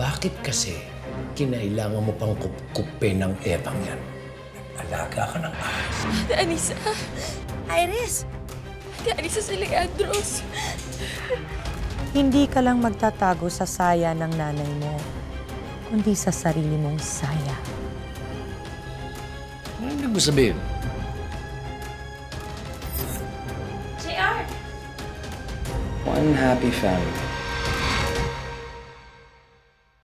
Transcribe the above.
Bakit kasi kinailangan mo pang kukupe ng ebang yan? Alaga ka ng ahas. Ate Anissa! Iris! Ate Anissa si Leandros! Hindi ka lang magtatago sa saya ng nanay mo, kundi sa sarili mong saya. Ano ibig mo sabihin? J.R! One happy family.